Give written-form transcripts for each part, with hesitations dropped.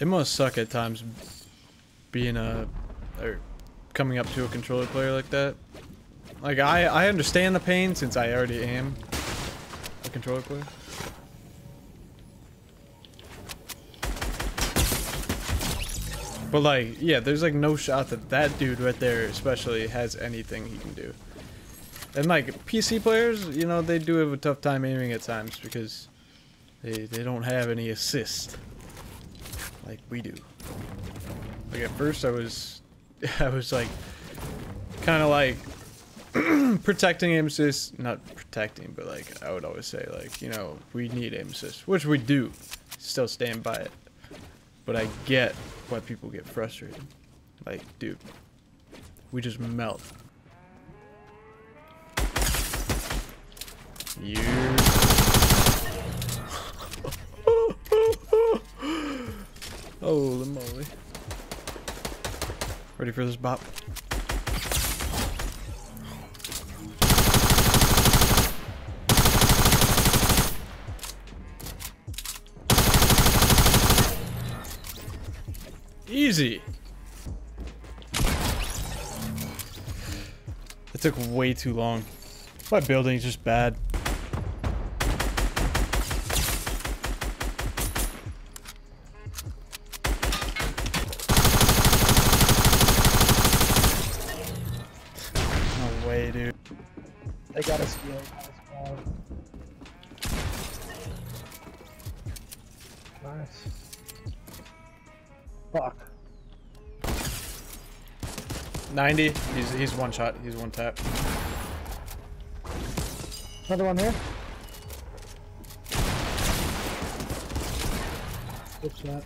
It must suck at times being or coming up to a controller player like that. Like, I understand the pain since I already am a controller player. But like, yeah, there's like no shot that that dude right there especially has anything he can do. And like, PC players, you know, they do have a tough time aiming at times because they don't have any assist like we do. Like at first I was like kind of like protecting aim assist, not protecting, but like I would always say like, you know, we need aim assist, which we do, still stand by it. But I get why people get frustrated. Like, dude, we just melt. You. Holy moly. Ready for this bop? Easy. It took way too long. My building's just bad. No way, dude. They got a skill. Nice. Fuck. 90. He's one shot. He's one tap. Another one here. Good shot.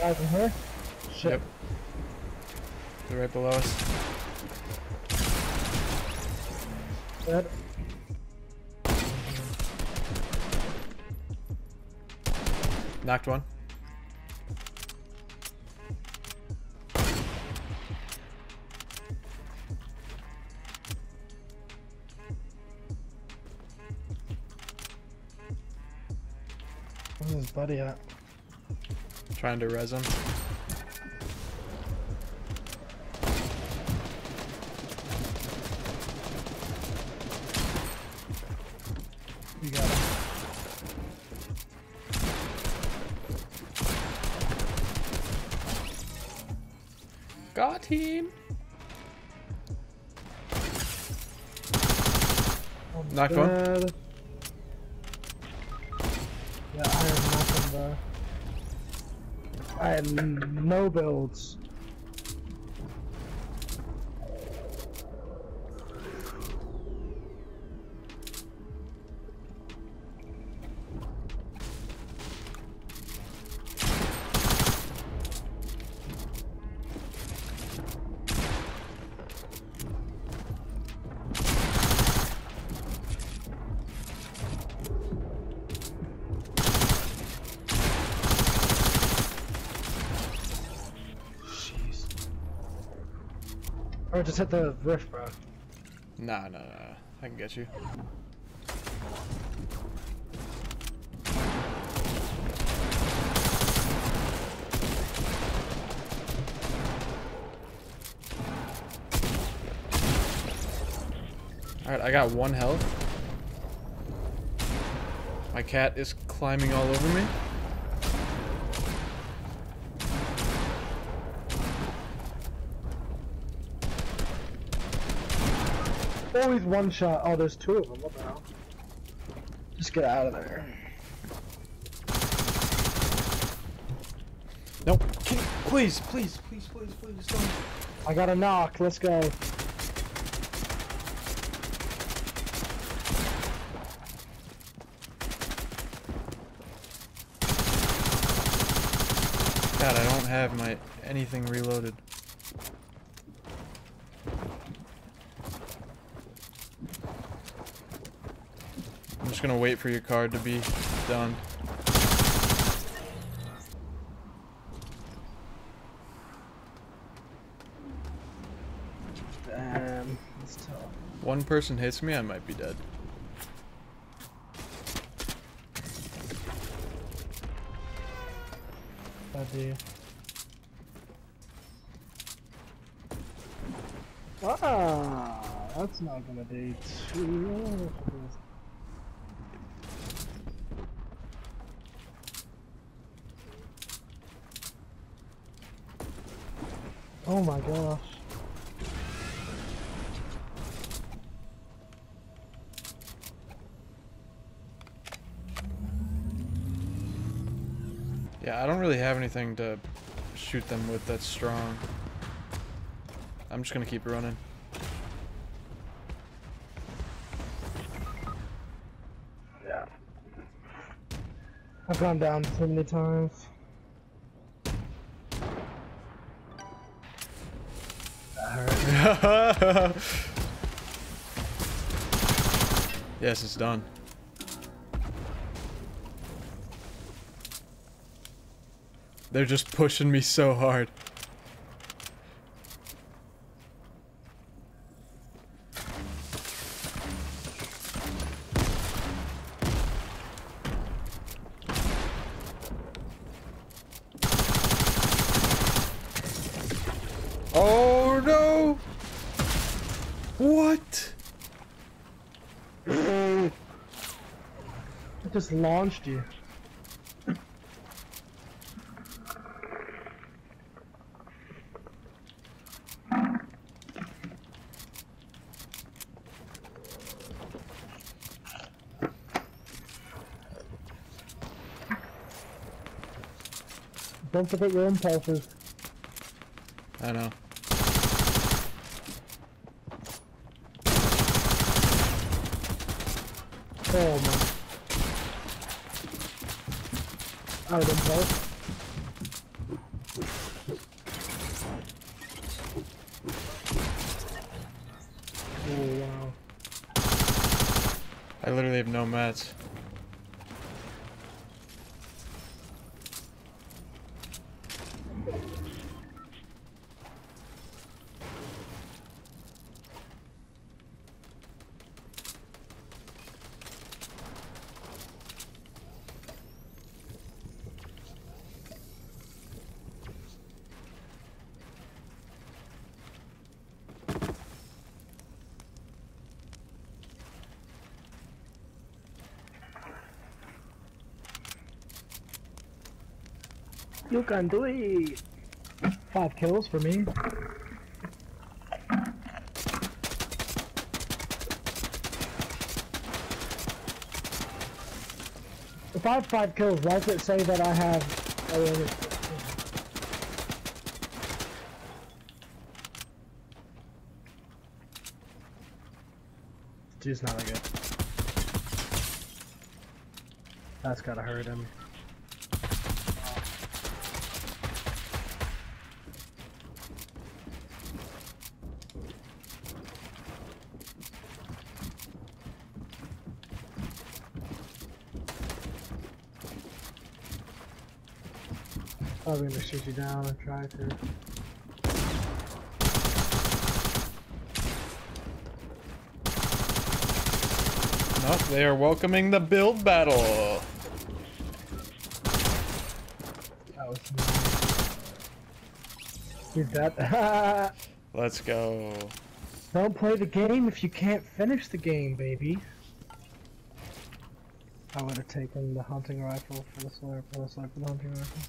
Guys in here. Shit. Yep. They're right below us. Dead. Knocked one. Where's his buddy at? Trying to res him. You got it. Got him. Knocked one. Yeah, I have nothing, bro. I have no builds. Or just hit the rift, bro. Nah. I can get you. Alright, I got one health. My cat is climbing all over me. Always one shot. Oh, there's two of them. What the hell? Just get out of there. Nope. Please, don't. I got a knock. Let's go. God, I don't have my anything reloaded. I'm just gonna wait for your card to be done. Damn, it's one person hits me, I might be dead. I do. Ah, that's not gonna be too long. Oh my gosh. Yeah, I don't really have anything to shoot them with that's strong. I'm just gonna keep running. Yeah. I've gone down so many times. Yes, it's done. They're just pushing me so hard. Oh no! What? I just launched you. Don't forget your impulses. I know. Oh my. Out of impulse. Oh wow. I literally have no mats. You can do it! 5 kills for me. If I have 5 kills, why does it say that I have... Dude's not that good. That's gotta hurt him. Probably gonna shoot you down and try to. Nope, they are welcoming the build battle. That was me. He's dead. Let's go. Don't play the game if you can't finish the game, baby. I would have taken the hunting rifle for the slurp, or the slurp for the hunting rifle.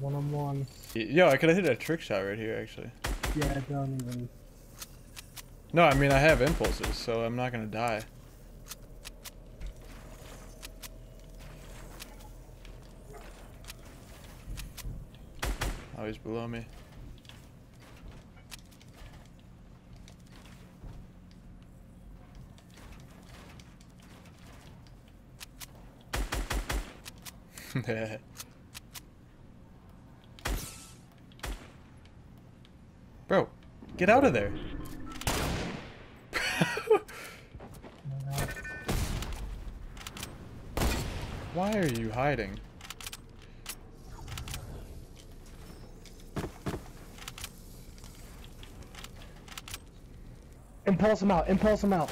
One-on-one. Yo, I could have hit a trick shot right here, actually. Yeah, I don't even... No, I mean, I have impulses, so I'm not gonna die. Oh, he's below me. Yeah. Bro, get out of there. Why are you hiding? Impulse him out, impulse him out.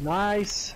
Nice.